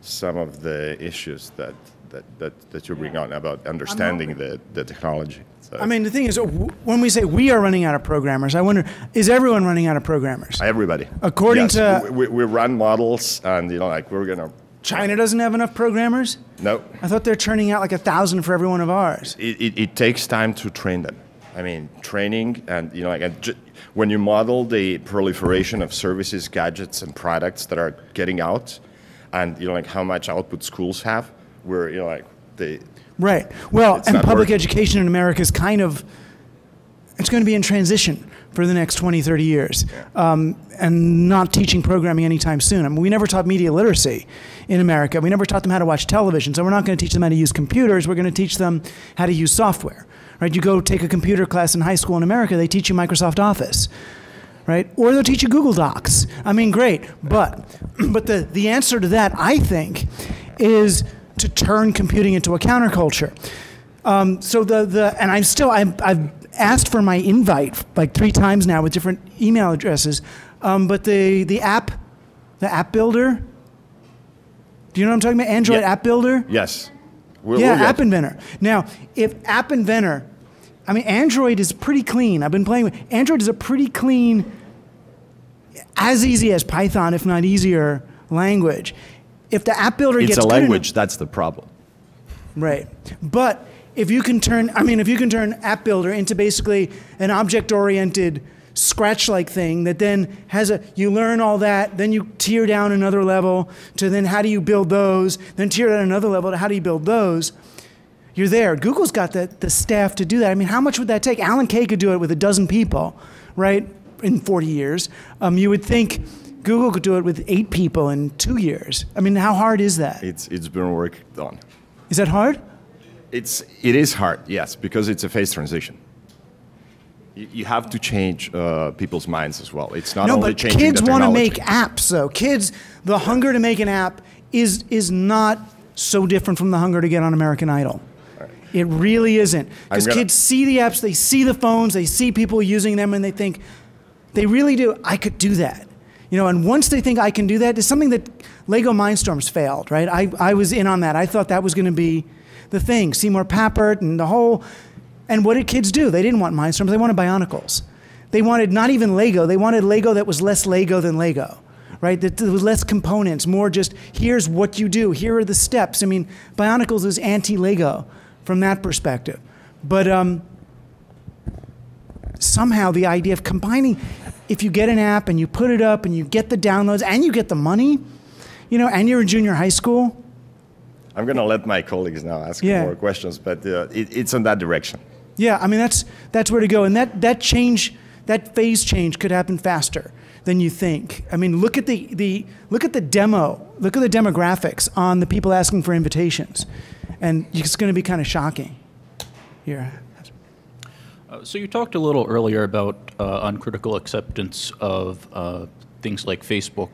some of the issues that, that, that, that you bring on about understanding the, the technology. So. I mean, the thing is, when we say we are running out of programmers, I wonder, is everyone running out of programmers? Everybody. According yes. to... We, we, we run models, and, you know, like, we're going to... China doesn't have enough programmers? No. I thought they're churning out like a thousand for every one of ours. It, it, it takes time to train them. I mean, training and, you know, like, and when you model the proliferation of services, gadgets, and products that are getting out, and, you know, like, how much output schools have, where, you know, like, the... Right. Well, and public working. education in America is kind of, it's going to be in transition for the next twenty, thirty years, yeah. um, and not teaching programming anytime soon. I mean, we never taught media literacy in America. We never taught them how to watch television, so we're not going to teach them how to use computers. We're going to teach them how to use software. Right? You go take a computer class in high school in America, they teach you Microsoft Office. right? Or they'll teach you Google Docs. I mean, great, but but the, the answer to that, I think, is to turn computing into a counterculture. Um, so the, the and I'm still, I'm, I've asked for my invite like three times now with different email addresses, um, but the, the app, the app builder, do you know what I'm talking about? Android yeah. app builder? Yes. We'll, yeah, we'll App Inventor. Now, if App Inventor, I mean, Android is pretty clean. I've been playing with, Android is a pretty clean, as easy as Python, if not easier, language. If the app builder it's gets It's a language, enough, that's the problem. Right. But if you can turn, I mean, if you can turn App Builder into basically an object-oriented, Scratch-like thing that then has a, you learn all that, then you tear down another level to then how do you build those, then tear down another level to how do you build those, you're there. Google's got the, the staff to do that. I mean, how much would that take? Alan Kay could do it with a dozen people, right, in forty years. Um, you would think Google could do it with eight people in two years. I mean, how hard is that? It's, it's been worked on. Is that hard? It's, it is hard, yes, because it's a phase transition. You have to change uh, people's minds as well. It's not no, only changing the technology. No, but kids want to make apps, though. Kids, the hunger to make an app is is not so different from the hunger to get on American Idol. Right. It really isn't. Because kids see the apps, they see the phones, they see people using them, and they think, they really do, I could do that. You know, and once they think I can do that, it's something that Lego Mindstorms failed, right? I, I was in on that. I thought that was going to be the thing. Seymour Papert and the whole... And what did kids do? They didn't want Mindstorms, they wanted Bionicles. They wanted not even Lego, they wanted Lego that was less Lego than Lego, right? That there was less components, more just, here's what you do, here are the steps. I mean, Bionicles is anti-Lego from that perspective. But um, somehow the idea of combining, if you get an app and you put it up and you get the downloads and you get the money, you know, and you're in junior high school. I'm gonna let my colleagues now ask yeah. more questions, but uh, it, it's in that direction. Yeah, I mean, that's, that's where to go. And that, that change, that phase change could happen faster than you think. I mean, look at the, the, look at the demo, look at the demographics on the people asking for invitations. And it's going to be kind of shocking here. Uh, so you talked a little earlier about uh, uncritical acceptance of uh, things like Facebook.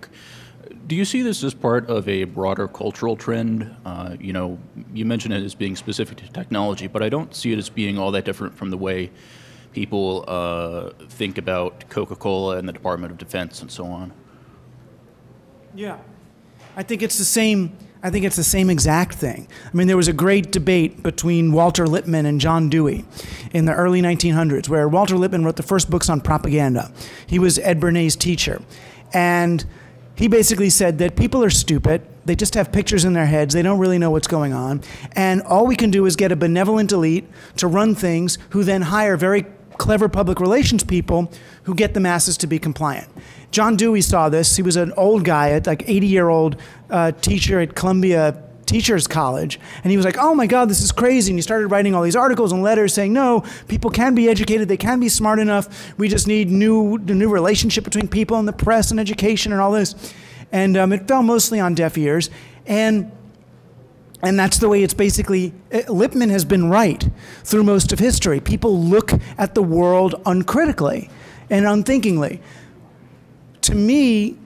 Do you see this as part of a broader cultural trend? Uh, you know, you mentioned it as being specific to technology, but I don't see it as being all that different from the way people uh, think about Coca-Cola and the Department of Defense and so on. Yeah, I think it's the same. I think it's the same exact thing. I mean, there was a great debate between Walter Lippmann and John Dewey in the early nineteen hundreds, where Walter Lippmann wrote the first books on propaganda. He was Ed Bernays' teacher, and he basically said that people are stupid, they just have pictures in their heads, they don't really know what's going on, and all we can do is get a benevolent elite to run things who then hire very clever public relations people who get the masses to be compliant. John Dewey saw this. He was an old guy, like eighty-year-old uh, teacher at Columbia Teachers College, and he was like, oh my God, this is crazy, and he started writing all these articles and letters saying, no, people can be educated, they can be smart enough, we just need new, the new relationship between people and the press and education and all this, and um, it fell mostly on deaf ears, and and that's the way it's basically, Lippmann has been right through most of history. People look at the world uncritically and unthinkingly. To me,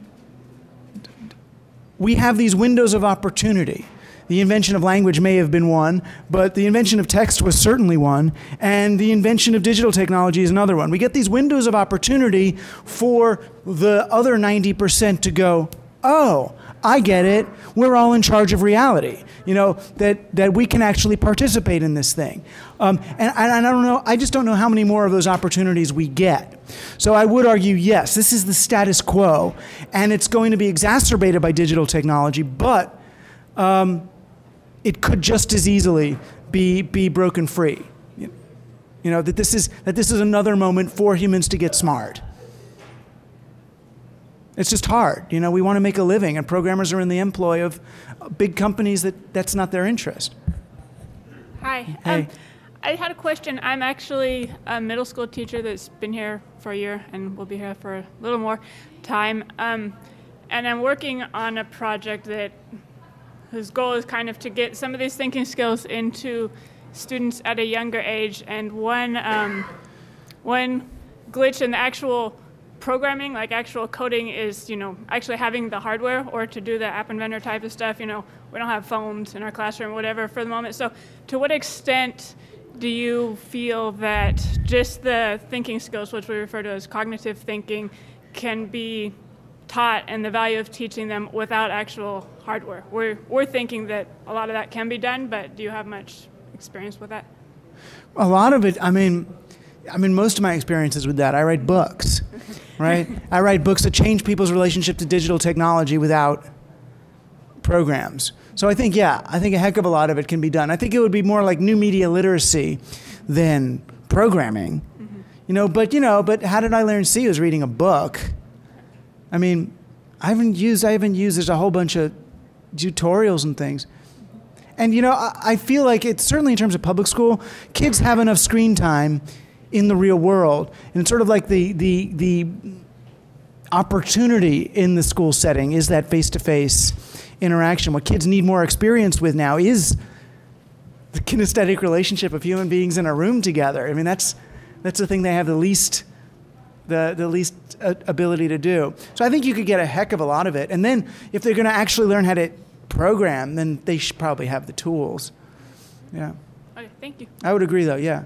we have these windows of opportunity. The invention of language may have been one, but the invention of text was certainly one, and the invention of digital technology is another one. We get these windows of opportunity for the other ninety percent to go, oh, I get it, we're all in charge of reality, you know, that, that we can actually participate in this thing. Um, and, and I don't know, I just don't know how many more of those opportunities we get. So I would argue, yes, this is the status quo, and it's going to be exacerbated by digital technology, but um, it could just as easily be, be broken free. You know, that this is, that this is another moment for humans to get smart. It's just hard. You know, we want to make a living, and programmers are in the employ of big companies that that's not their interest. Hi. Hey. Um, I had a question. I'm actually a middle school teacher that's been here for a year and will be here for a little more time. Um, and I'm working on a project that whose goal is kind of to get some of these thinking skills into students at a younger age. And one, um, one glitch in the actual programming, like actual coding, is, you know, actually having the hardware or to do the App Inventor type of stuff. You know, we don't have phones in our classroom, whatever, for the moment. So to what extent do you feel that just the thinking skills, which we refer to as cognitive thinking, can be taught and the value of teaching them without actual hardware? We're, we're thinking that a lot of that can be done, but do you have much experience with that? A lot of it, I mean, I mean, most of my experiences with that, I write books, right? I write books that change people's relationship to digital technology without programs. So I think, yeah, I think a heck of a lot of it can be done. I think it would be more like new media literacy than programming, mm-hmm. you know, but, you know, but how did I learn C? I was reading a book. I mean, I haven't used, I haven't used, there's a whole bunch of tutorials and things. And, you know, I, I feel like it's certainly in terms of public school, kids have enough screen time in the real world. And it's sort of like the, the, the opportunity in the school setting is that face-to-face interaction. What kids need more experience with now is the kinesthetic relationship of human beings in a room together. I mean, that's, that's the thing they have the least... The, the least uh, ability to do. So I think you could get a heck of a lot of it. And then if they're going to actually learn how to program, then they should probably have the tools. Yeah. Okay, thank you. I would agree, though, yeah.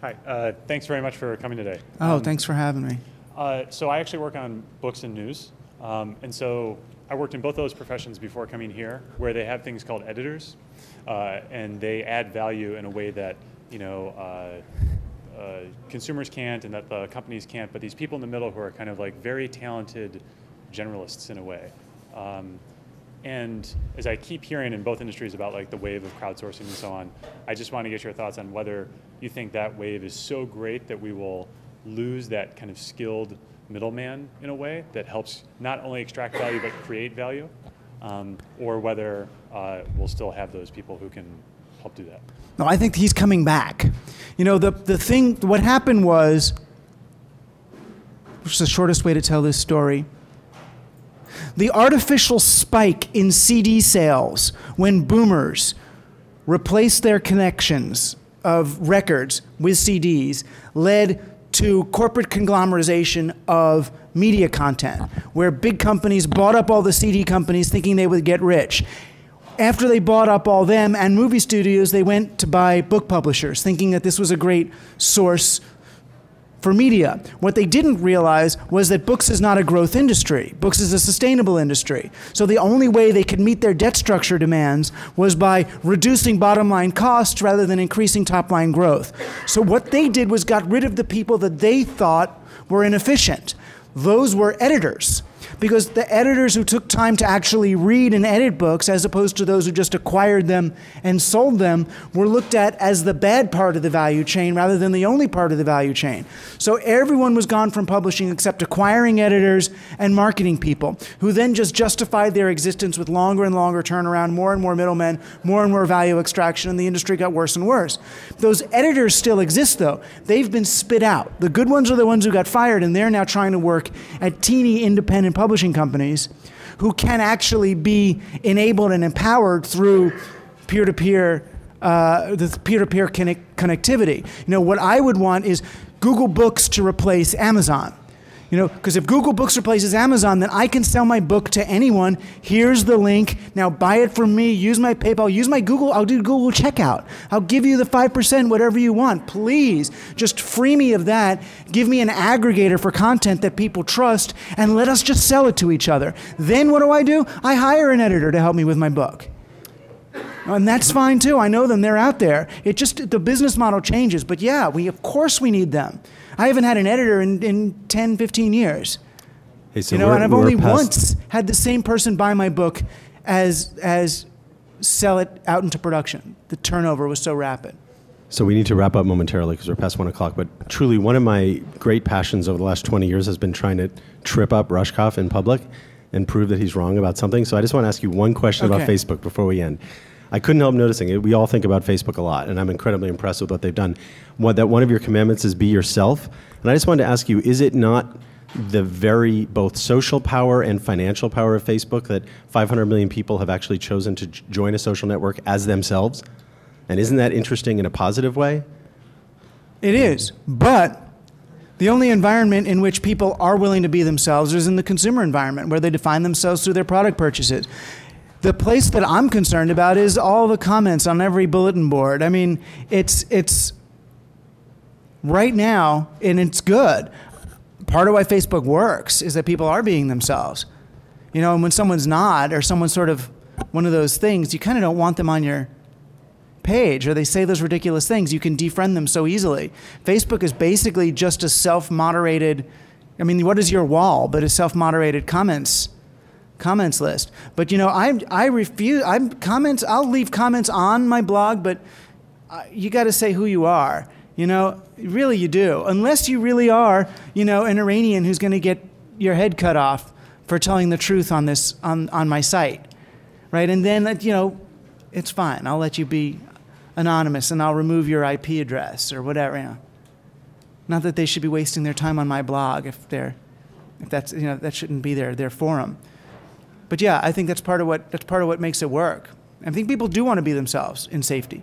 Hi. Uh, thanks very much for coming today. Oh, um, thanks for having me. Uh, so I actually work on books and news. Um, and so I worked in both those professions before coming here, where they have things called editors. Uh, and they add value in a way that, you know, uh, Uh, consumers can't, and that the companies can't, but these people in the middle who are kind of like very talented generalists in a way. Um, and as I keep hearing in both industries about like the wave of crowdsourcing and so on, I just want to get your thoughts on whether you think that wave is so great that we will lose that kind of skilled middleman in a way that helps not only extract value but create value, um, or whether uh, we'll still have those people who can help do that. No, I think he's coming back. You know, the, the thing, what happened was, which is the shortest way to tell this story, the artificial spike in C D sales when boomers replaced their connections of records with C Ds led to corporate conglomerization of media content, where big companies bought up all the C D companies thinking they would get rich. After they bought up all them and movie studios, they went to buy book publishers, thinking that this was a great source for media. What they didn't realize was that books is not a growth industry. Books is a sustainable industry. So the only way they could meet their debt structure demands was by reducing bottom line costs rather than increasing top line growth. So what they did was got rid of the people that they thought were inefficient. Those were editors. Because the editors who took time to actually read and edit books, as opposed to those who just acquired them and sold them, were looked at as the bad part of the value chain rather than the only part of the value chain. So everyone was gone from publishing except acquiring editors and marketing people, who then just justified their existence with longer and longer turnaround, more and more middlemen, more and more value extraction, and the industry got worse and worse. Those editors still exist, though. They've been spit out. The good ones are the ones who got fired, and they're now trying to work at teeny independent publishers. Publishing companies who can actually be enabled and empowered through peer-to-peer, uh, the peer-to-peer connect connectivity. You know, what I would want is Google Books to replace Amazon. You know, because if Google Books replaces Amazon, then I can sell my book to anyone. Here's the link. Now buy it from me. Use my PayPal. Use my Google. I'll do Google Checkout. I'll give you the five percent, whatever you want. Please, just free me of that. Give me an aggregator for content that people trust, and let us just sell it to each other. Then what do I do? I hire an editor to help me with my book. And that's fine, too. I know them. They're out there. It just, the business model changes. But yeah, we, of course we need them. I haven't had an editor in, in ten, fifteen years. Hey, so you know, and I've only once had the same person buy my book as, as sell it out into production. The turnover was so rapid. So we need to wrap up momentarily because we're past one o'clock. But truly, one of my great passions over the last twenty years has been trying to trip up Rushkoff in public and prove that he's wrong about something. So I just want to ask you one question okay. about Facebook before we end. I couldn't help noticing it. We all think about Facebook a lot, and I'm incredibly impressed with what they've done. What, that one of your commandments is be yourself. And I just wanted to ask you, is it not the very both social power and financial power of Facebook that five hundred million people have actually chosen to join a social network as themselves? And isn't that interesting in a positive way? It is, but The only environment in which people are willing to be themselves is in the consumer environment, where they define themselves through their product purchases. The place that I'm concerned about is all the comments on every bulletin board. I mean, it's, it's right now, and it's good. Part of why Facebook works is that people are being themselves. You know, and when someone's not, or someone's sort of one of those things, you kind of don't want them on your page, or they say those ridiculous things. You can defriend them so easily. Facebook is basically just a self-moderated, I mean, what is your wall but a self-moderated comments comments list? But you know, I I refuse. I'm comments. I'll leave comments on my blog, but uh, you got to say who you are. You know, really, you do. Unless you really are, you know, an Iranian who's going to get your head cut off for telling the truth on this on on my site, right? And then, you know, it's fine. I'll let you be anonymous, and I'll remove your I P address or whatever. You know. Not that they should be wasting their time on my blog if they're, if that's, you know, that shouldn't be their their forum. But yeah, I think that's part of what that's part of what makes it work. I think people do want to be themselves in safety.